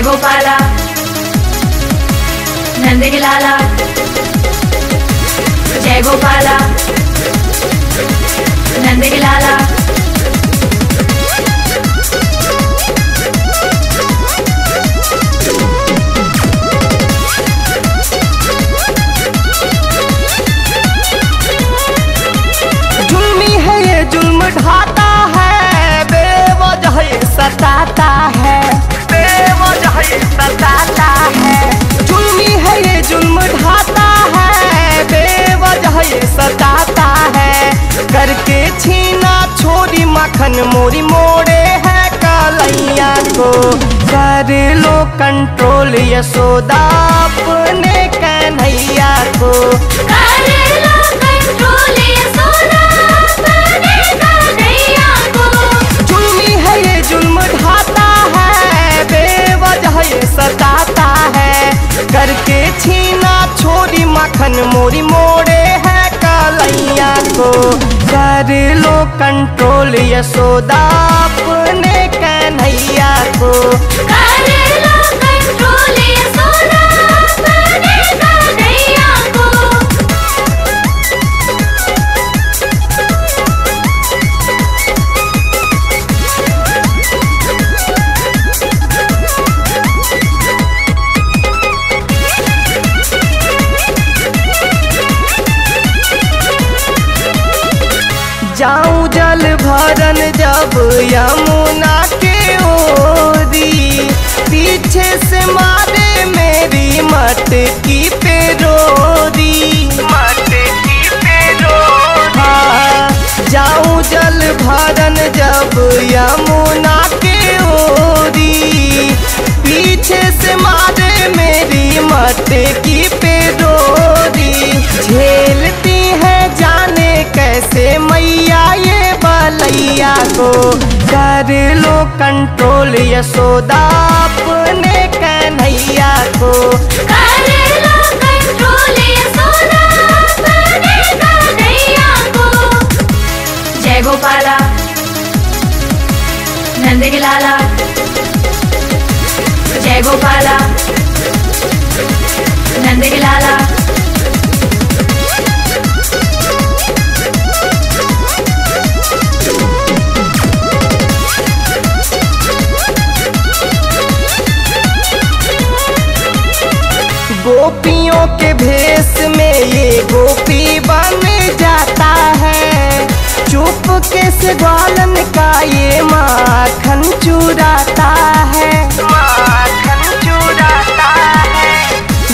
जय गोपाला नंद के लाला, जय गोपाला नंद के लाला। जुल्मी है ये जुल्म ढाता है, बेवजह ये सताता है, बेवजह ये सताता है। जुल्मी है ये जुल्म ढाता है, बेवजह ये सताता है। करके छीना छोरी मखन मोरी मोड़े है कालैया को। कर लो कंट्रोल यशोदा अपने कन्हैया को, कर लो कंट्रोल यशोदा अपने कन्हैया को। जुल्मी है ये जुल्म ढाता है, बेवजह ये सताता है। करके छीना छोरी मखन मोरी मोड़े है कालैया को। कर लो कंट्रोल यशोदा अपने कन्हैया को, कर लो कंट्रोल यशोदा अपने कन्हैया को। जाऊं जल भरन जब यमुना के ओरी, पीछे से मारे मेरी मटकी पे रोरी, मटकी पे रोरी। जाऊं जल भरन जब यमुना के ओरी, पीछे से मारे मेरी मटकी पे रोरी। झेलती है जाने कैसे मैया ये बलैया को। कर लो कंट्रोल यशोदा अपने कन्हैया को, कर लो कंट्रोल यशोदा अपने कन्हैया को। जय गोपाला नंद के लाला, जय गोपाला नंद के लाला। गोपियों के भेष में ये गोपी बन जाता है, चुपके से ग्वालन का ये माखन चुराता है, माखन चुराता है।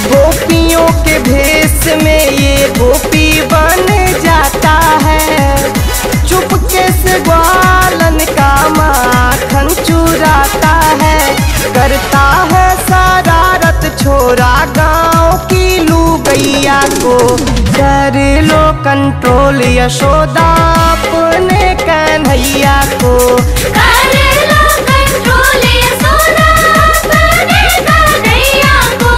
गोपियों के भेष में ये गोपी बन जाता है, चुपके से ग्वालन का माखन चुराता है। करता है शरारत छोरा गाँव की लू गैया को। कर लो कंट्रोल यशोदा अपने कन्हैया को, कर लो कंट्रोल यशोदा अपने कन्हैया को।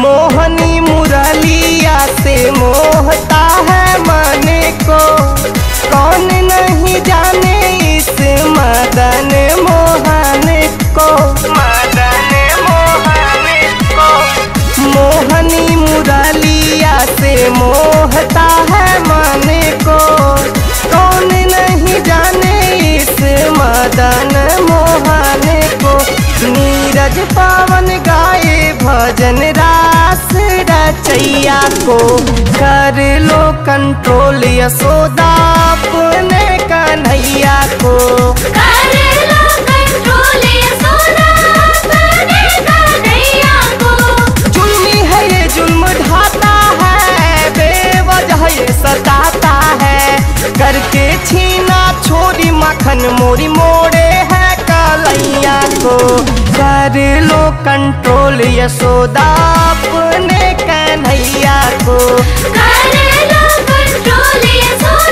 मोहनी मुरलिया से मोहता है मन को, कौन नहीं जाने इस मदन मोहन को, मदन मोहन को। मोहनी मुरलिया से मोहता है मन को, कौन नहीं जाने इस मदन मोहन को। नीरज पावन गाए भजन रास रचैया को। कर लो कंट्रोल यशोदा अपने कन्हैया को, कर लो कंट्रोल यशोदा अपने कन्हैया को। जुल्मी है ये जुल्म ढाता है, बेवजह ये सताता है। करके छीना छोरी मखन मोरी मोड़े है कालैया को। कर लो कंट्रोल यशोदा अपने कन्हैया को, कर लो कंट्रोल यशोदा।